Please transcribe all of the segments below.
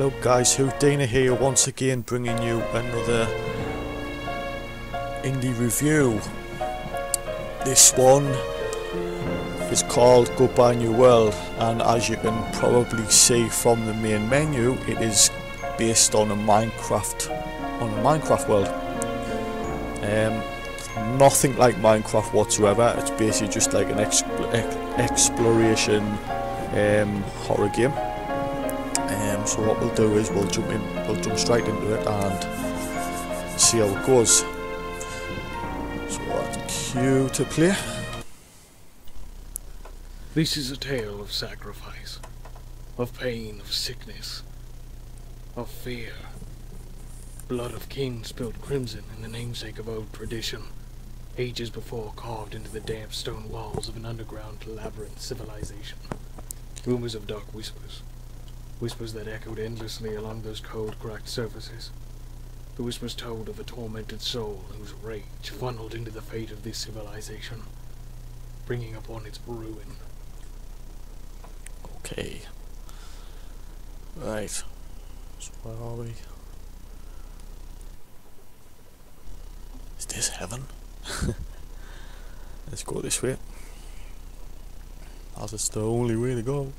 Hello guys, Hoodeeney here once again, bringing you another indie review. This one is called Goodbye New World, and as you can probably see from the main menu, it is based on a Minecraft world. Nothing like Minecraft whatsoever. It's basically just like an exploration horror game. So what we'll do is we'll jump straight into it and see how it goes. So that's cue to play. This is a tale of sacrifice, of pain, of sickness, of fear. Blood of kings spilled crimson in the namesake of old tradition, ages before carved into the damp stone walls of an underground labyrinth civilization. Rumors of dark whispers. Whispers that echoed endlessly along those cold, cracked surfaces. The whispers told of a tormented soul whose rage funneled into the fate of this civilization, bringing upon its ruin. Okay. Right. So where are we? Is this heaven? Let's go this way. That's the only way to go.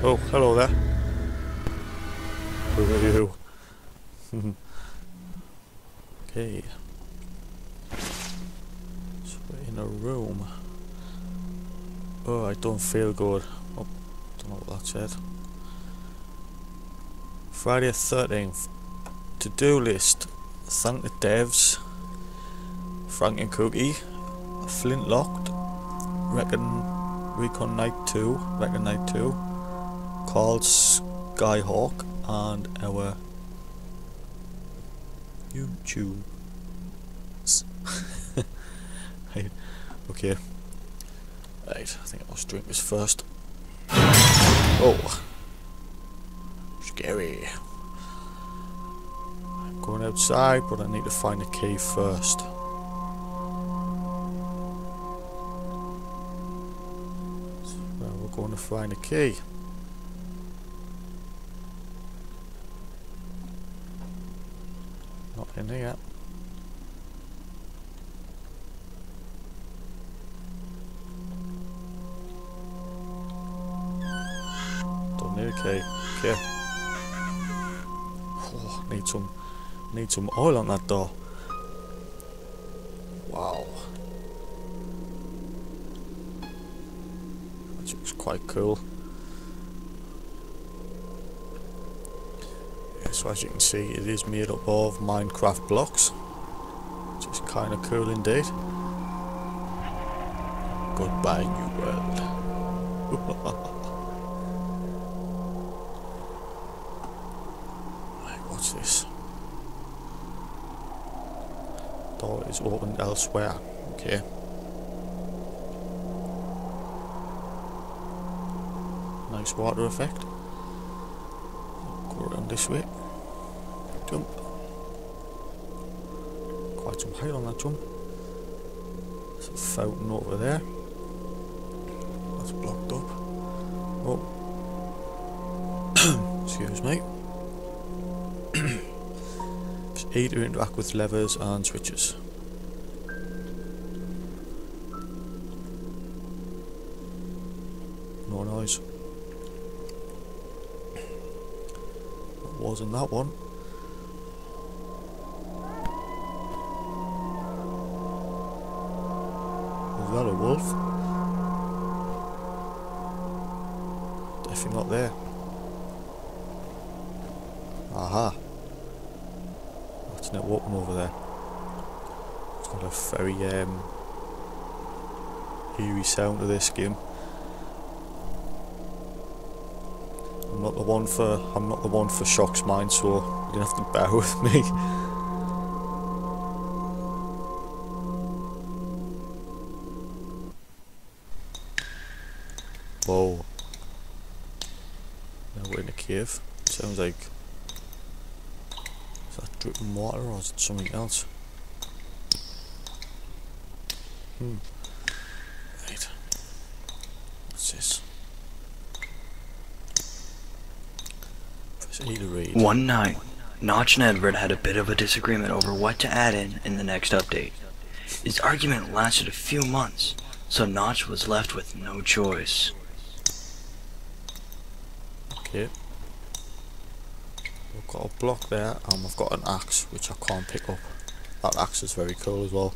Oh, hello there. Who are you? Okay. So we're in a room. Oh, I don't feel good. Oh, don't know what that said. Friday the 13th. To-do list. Thank the devs. Frankencookie. Flintlocked. Recon Night 2. Carl Skyhawk and our YouTube. Right. Okay. Right, I think I must drink this first. Oh, scary. I'm going outside, but I need to find a key first. So we're going to find a key. Not in here. Don't need a key. Okay. Oh, need some oil on that door. Wow. That looks quite cool. So as you can see, it is made up of Minecraft blocks, which is kind of cool indeed. Goodbye New World. Right, what's this? Door is opened elsewhere. Okay. Nice water effect. Go around this way. Jump. Quite some height on that jump. There's a fountain over there. That's blocked up. Oh. Excuse me. It's A to interact with levers and switches. No noise. That wasn't that one. Is that a wolf? Definitely not there. Aha! That's not walking over there. It's got a very eerie sound to this game. I'm not the one for shocks, mine, so you're gonna have to bear with me. Whoa. Now we're in a cave. Sounds like dripping water, or is it something else? Right. What's this? First I need to read. One night, Notch and Edward had a bit of a disagreement over what to add in the next update. His argument lasted a few months, so Notch was left with no choice. Okay. I've got a block there, and I've got an axe, which I can't pick up. That axe is very cool as well.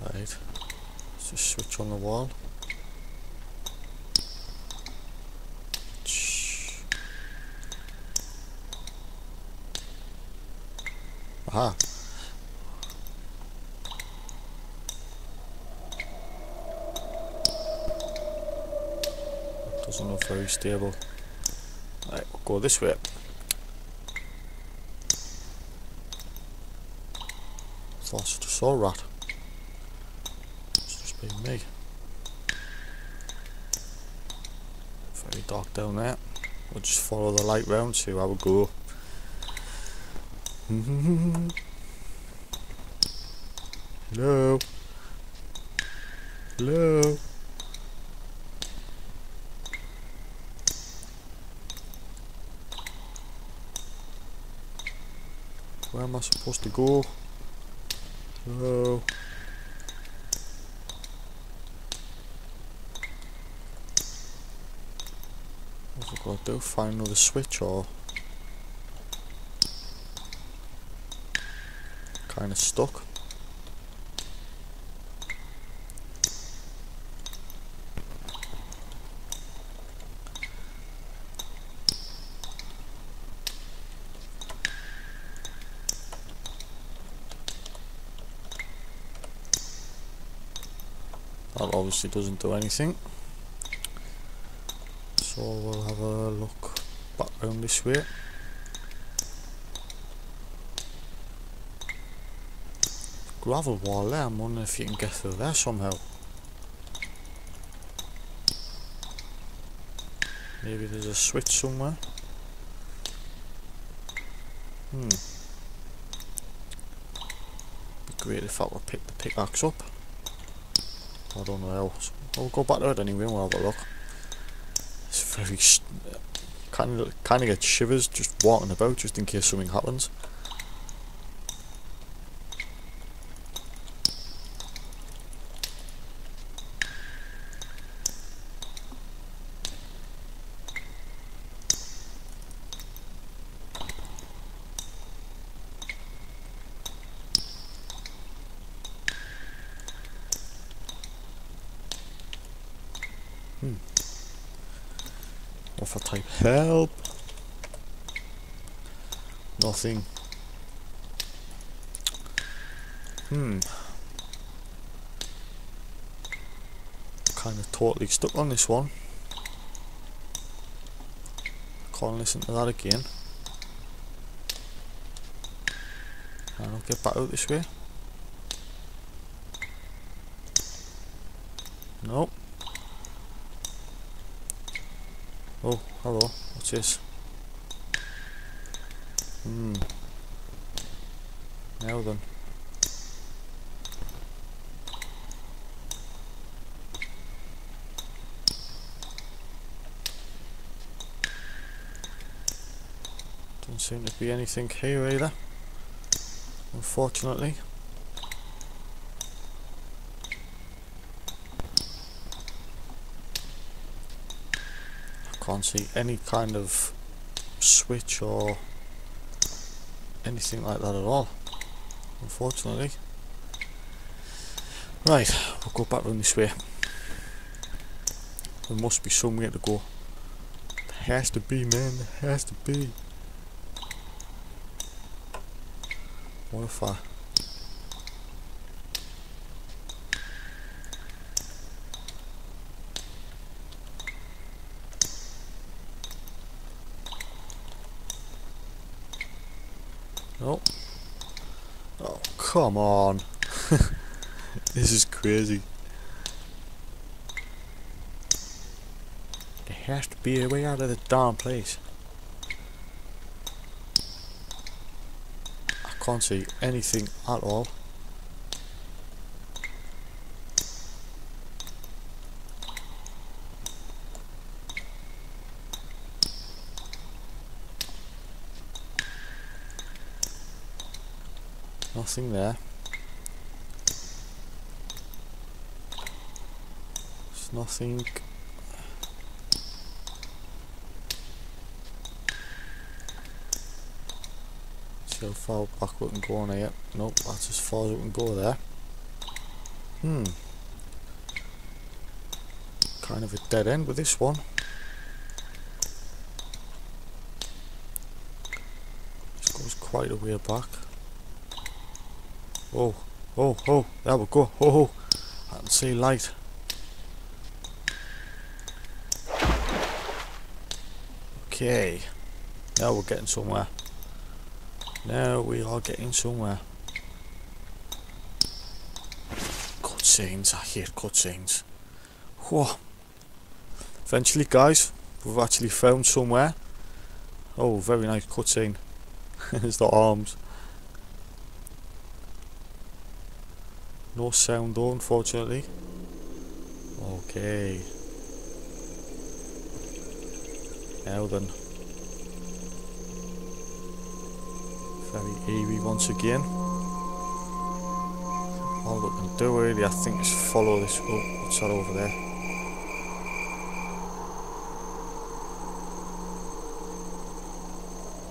Right. Let's just switch on the wall. Aha. That doesn't look very stable. Right, we'll go this way. Thought I saw a rat. It's just been me. Very dark down there. We'll just follow the light round, see how we go. Hello. Hello. Where am I supposed to go? Hello. What's I got to do? Find another switch or? Kind of stuck. That obviously doesn't do anything. So we'll have a look back round this way. Gravel wall there, I'm wondering if you can get through there somehow. Maybe there's a switch somewhere. Be great if I could pick the pickaxe up. I don't know how. We'll go back to it anyway and we'll have a look. It's very... kind of get shivers just walking about just in case something happens. If I type help, nothing. Kind of totally stuck on this one. Can't listen to that again. And I'll get back out this way. Nope. Oh, hello, what's this? Now then. Doesn't seem to be anything here either, unfortunately. Can't see any kind of switch or anything like that at all, unfortunately. Right, we'll go back round this way. There must be some way to go. There has to be, man, there has to be. What if I... Oh, come on. This is crazy. There has to be a way out of this darn place. Can't see anything at all. Nothing there. There's nothing. See how far back we can go on here. Nope, that's as far as we can go there. Hmm. Kind of a dead end with this one. This goes quite a way back. Oh, oh, oh, there we go. Oh, oh, I can see light. Okay, now we're getting somewhere. Now we are getting somewhere. Cutscenes, I hate cutscenes. Whoa. Eventually, guys, we've actually found somewhere. Oh, very nice cutscene. There's the arms. No sound though, unfortunately. Okay. Now then. Very eerie once again. All we can do really, I think, is follow this. Oh, what's that over there?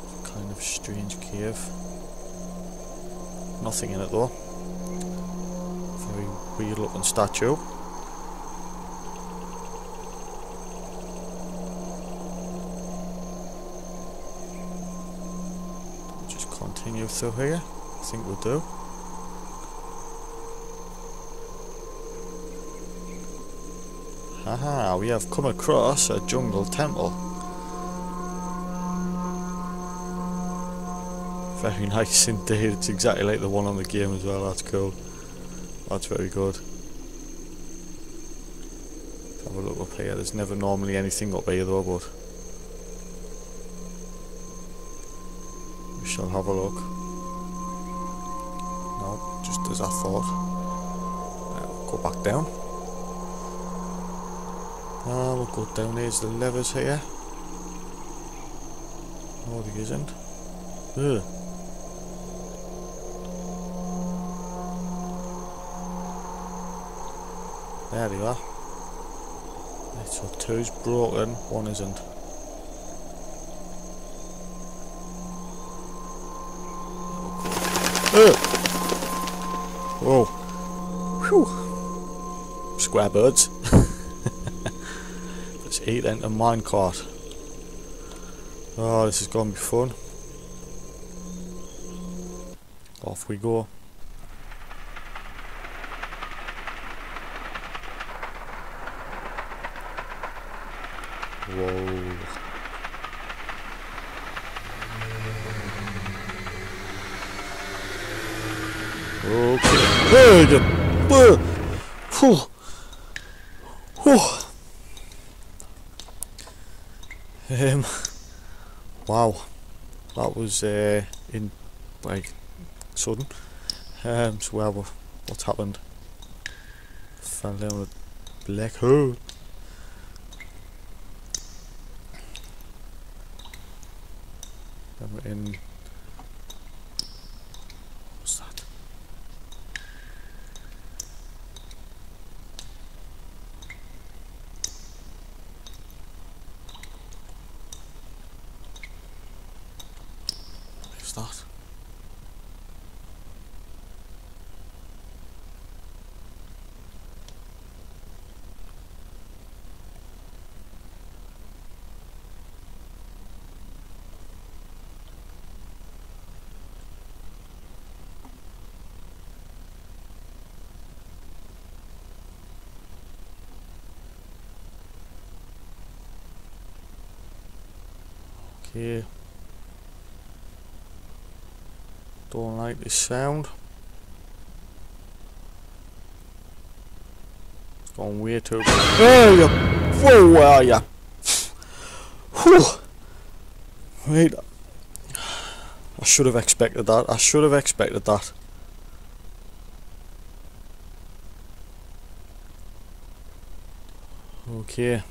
It's a kind of strange cave. Nothing in it though. Very weird looking statue. We'll just continue through here. I think we'll do. Haha, we have come across a jungle temple. Very nice indeed. It's exactly like the one on the game as well. That's cool. That's very good. Let's have a look up here. There's never normally anything up here though, but we shall have a look. No, just as I thought. Right, we'll go back down. Ah, we'll go down. Here's the levers here. No, there isn't. Ugh. There we are. Right, so two's broken, one isn't. Whoa! Whew! Square birds. Let's eat into minecart. Oh, this is going to be fun. Off we go. Whoa. Okay. Wow. That was in like sudden. So well, what happened? Fell down a black hole. We're in. What's that? What is that? Here. Don't like this sound. It's gone way too. There you. Whoa, where are ya? Whew. Wait. I should have expected that. I should have expected that. Okay.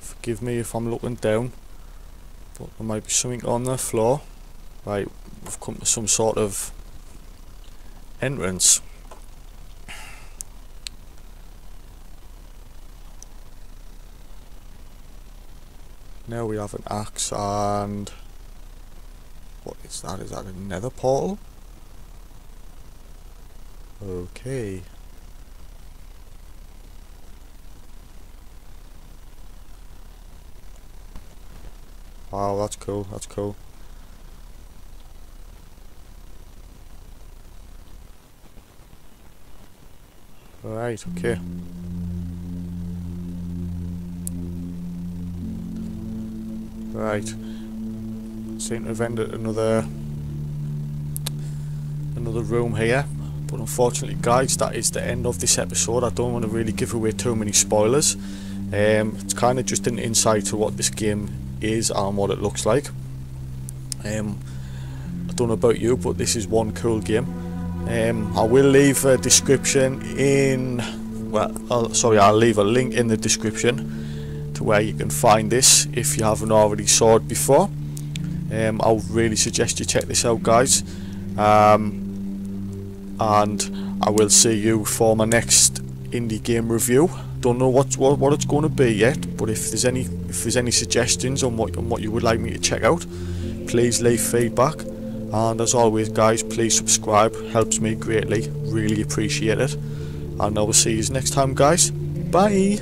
Forgive me if I'm looking down, but there might be something on the floor. Right, we've come to some sort of entrance. Now we have an axe and... what is that? Is that a nether portal? Okay. Wow, that's cool, that's cool. Right, okay. Right, seem to have ended another room here, but unfortunately guys, that is the end of this episode. I don't want to really give away too many spoilers. It's kind of just an insight to what this game is and what it looks like. I don't know about you, but this is one cool game. I will leave a description in, well, I'll leave a link in the description where you can find this if you haven't already saw it before. I would really suggest you check this out guys, and I will see you for my next indie game review. Don't know what it's going to be yet, but if there's any suggestions on what you would like me to check out, please leave feedback, and as always guys, please subscribe, helps me greatly, really appreciate it, and I will see you next time guys. Bye.